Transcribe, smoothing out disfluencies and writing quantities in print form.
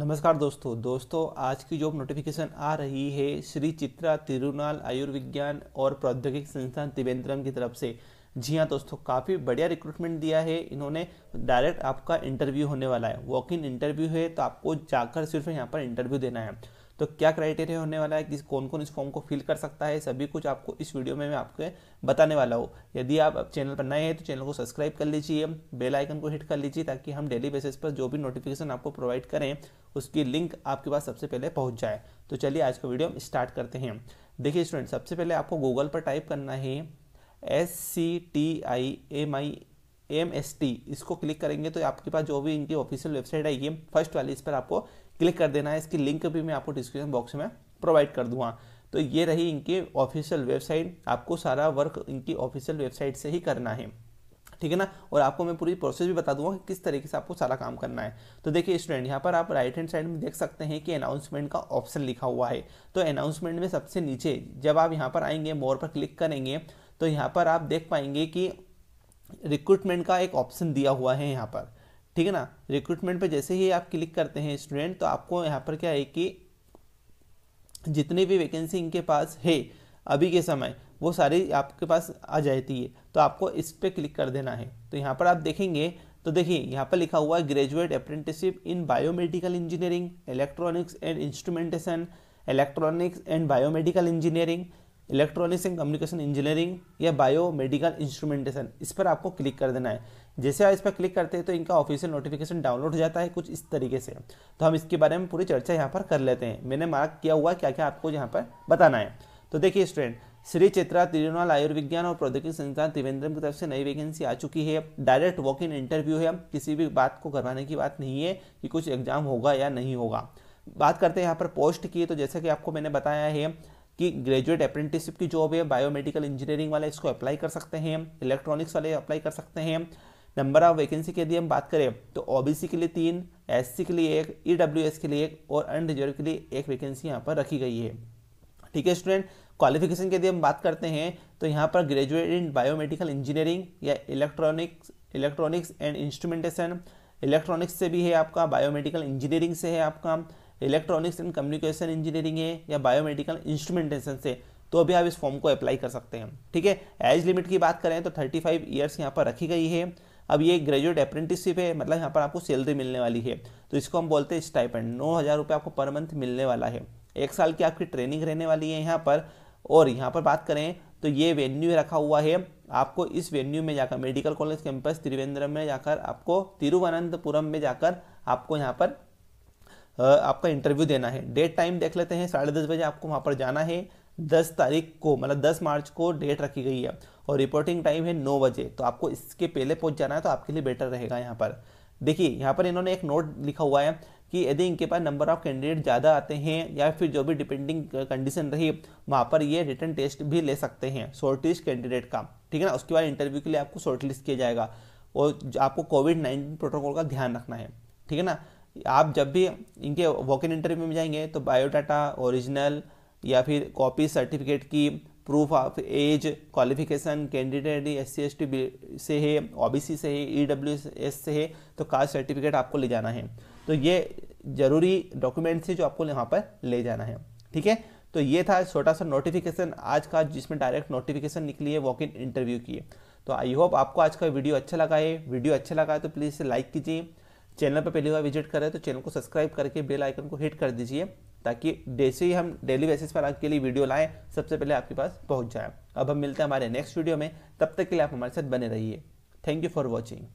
नमस्कार दोस्तों, आज की जॉब नोटिफिकेशन आ रही है श्री चित्रा तिरुनल आयुर्विज्ञान और प्रौद्योगिकी संस्थान त्रिवेंद्रम की तरफ से। जी हाँ दोस्तों, काफ़ी बढ़िया रिक्रूटमेंट दिया है इन्होंने। डायरेक्ट आपका इंटरव्यू होने वाला है, वॉक इन इंटरव्यू है, तो आपको जाकर सिर्फ यहाँ पर इंटरव्यू देना है। तो क्या क्राइटेरिया होने वाला है, किस कौन इस फॉर्म को फिल कर सकता है, सभी कुछ आपको इस वीडियो में मैं आपके बताने वाला हूँ। यदि आप चैनल पर नए हैं तो चैनल को सब्सक्राइब कर लीजिए, बेल आइकन को हिट कर लीजिए, ताकि हम डेली बेसिस पर जो भी नोटिफिकेशन आपको प्रोवाइड करें उसकी लिंक आपके पास सबसे पहले पहुँच जाए। तो चलिए आज का वीडियो हम स्टार्ट करते हैं। देखिए स्टूडेंट, सबसे पहले आपको गूगल पर टाइप करना है SCTIMST। इसको क्लिक करेंगे तो आपके पास जो भी इनकी ऑफिशियल वेबसाइट है, ये फर्स्ट वाली, इस पर आपको क्लिक कर देना है। इसकी लिंक भी मैं आपको डिस्क्रिप्शन बॉक्स में प्रोवाइड कर दूंगा। तो ये रही इनकी ऑफिशियल वेबसाइट, आपको सारा वर्क इनकी ऑफिशियल वेबसाइट से ही करना है, ठीक है ना। और आपको मैं पूरी प्रोसेस भी बता दूंगा कि किस तरीके से आपको सारा काम करना है। तो देखिए स्टूडेंट, यहाँ पर आप राइट हैंड साइड में देख सकते हैं कि अनाउंसमेंट का ऑप्शन लिखा हुआ है। तो अनाउंसमेंट में सबसे नीचे जब आप यहाँ पर आएंगे, मोर पर क्लिक करेंगे, तो यहाँ पर आप देख पाएंगे कि रिक्रूटमेंट का एक ऑप्शन दिया हुआ है यहाँ पर, ठीक है ना। रिक्रूटमेंट पे जैसे ही आप क्लिक करते हैं स्टूडेंट, तो आपको यहाँ पर क्या है कि जितनी भी वैकेंसी इनके पास है अभी के समय, वो सारी आपके पास आ जाती है। तो आपको इस पर क्लिक कर देना है। तो यहाँ पर आप देखेंगे तो देखिए यहाँ पर लिखा हुआ है graduate apprenticeship in biomedical engineering, electronics and instrumentation, electronics and biomedical engineering, electronics and communication engineering या बायोमेडिकल इंस्ट्रूमेंटेशन। इस पर आपको क्लिक कर देना है। जैसे आप इस पर क्लिक करते हैं तो इनका ऑफिशियल नोटिफिकेशन डाउनलोड हो जाता है कुछ इस तरीके से। तो हम इसके बारे में पूरी चर्चा यहाँ पर कर लेते हैं। मैंने मार्क किया हुआ क्या क्या आपको यहाँ पर बताना है। तो देखिए स्टूडेंट, श्री चित्रा तिरुनल आयुर्विज्ञान और प्रौद्योगिकी संस्थान त्रिवेंद्रम की तरफ से नई वैकेंसी आ चुकी है। डायरेक्ट वॉक इन इंटरव्यू है, किसी भी बात को करवाने की बात नहीं है कि कुछ एग्जाम होगा या नहीं होगा। बात करते हैं यहाँ पर पोस्ट की। तो जैसा कि आपको मैंने बताया है कि ग्रेजुएट अप्रेंटिसशिप की जॉब है, बायोमेडिकल इंजीनियरिंग वाले इसको अप्लाई कर सकते हैं, इलेक्ट्रॉनिक्स वाले अप्लाई कर सकते हैं। नंबर ऑफ वैकेंसी के यदि हम बात करें तो OBC के लिए 3, SC के लिए 1, EWS के लिए 1 और अनरिजर्व के लिए 1 वैकेंसी यहाँ पर रखी गई है, ठीक है स्टूडेंट। क्वालिफिकेशन के यदि हम बात करते हैं तो यहाँ पर ग्रेजुएट इन बायोमेडिकल इंजीनियरिंग या इलेक्ट्रॉनिक्स एंड इंस्ट्रूमेंटेशन, इलेक्ट्रॉनिक्स से भी है आपका, बायोमेडिकल इंजीनियरिंग से है आपका, इलेक्ट्रॉनिक्स एंड कम्युनिकेशन इंजीनियरिंग है या बायोमेडिकल इंस्ट्रूमेंटेशन से, तो अभी आप इस फॉर्म को अप्लाई कर सकते हैं, ठीक है। एज लिमिट की बात करें तो 35 ईयर्स यहाँ पर रखी गई है। अब ये ग्रेजुएट अप्रेंटिसशिप है, मतलब यहाँ पर आपको सैलरी मिलने वाली है, तो इसको हम बोलते हैं स्टाइपेंड। 9,000 रुपये आपको पर मंथ मिलने वाला है। 1 साल की आपकी ट्रेनिंग रहने वाली है यहाँ पर। और यहाँ पर बात करें तो ये वेन्यू रखा हुआ है, आपको इस वेन्यू में जाकर, मेडिकल कॉलेज कैंपस त्रिवेंद्रम में जाकर, आपको तिरुवनंतपुरम में जाकर आपको यहाँ पर आपका इंटरव्यू देना है। डेट टाइम देख लेते हैं, 10:30 बजे आपको वहाँ पर जाना है। 10 तारीख को, मतलब 10 मार्च को डेट रखी गई है और रिपोर्टिंग टाइम है 9 बजे। तो आपको इसके पहले पहुँच जाना है, तो आपके लिए बेटर रहेगा यहाँ पर। देखिए यहाँ पर इन्होंने एक नोट लिखा हुआ है कि यदि इनके पास नंबर ऑफ कैंडिडेट ज़्यादा आते हैं या फिर जो भी डिपेंडिंग कंडीशन रही, वहाँ पर ये रिटन टेस्ट भी ले सकते हैं शॉर्टलिस्ट कैंडिडेट का, ठीक है ना। उसके बाद इंटरव्यू के लिए आपको शॉर्टलिस्ट किया जाएगा और आपको COVID-19 प्रोटोकॉल का ध्यान रखना है, ठीक है ना। आप जब भी इनके वॉक इन इंटरव्यू में जाएंगे तो बायोडाटा ओरिजिनल या फिर कॉपी सर्टिफिकेट की, proof of age, qualification, candidate SC/ST से है, OBC से है, EWS से है, तो कास्ट सर्टिफिकेट आपको ले जाना है। तो ये ज़रूरी डॉक्यूमेंट्स है जो आपको यहाँ पर ले जाना है, ठीक है। तो ये था छोटा सा नोटिफिकेशन आज का, जिसमें डायरेक्ट नोटिफिकेशन निकली है वॉक इन इंटरव्यू की। तो आई होप आपको आज का वीडियो अच्छा लगा है। वीडियो अच्छा लगा है तो प्लीज़ इसे लाइक कीजिए। चैनल पर पहली बार विजिट करें तो चैनल को सब्सक्राइब करके बेल आइकन को हिट कर दीजिए, ताकि जैसे ही हम डेली बेसिस पर आपके लिए वीडियो लाएं सबसे पहले आपके पास पहुंच जाए। अब हम मिलते हैं हमारे नेक्स्ट वीडियो में, तब तक के लिए आप हमारे साथ बने रहिए। Thank you for watching.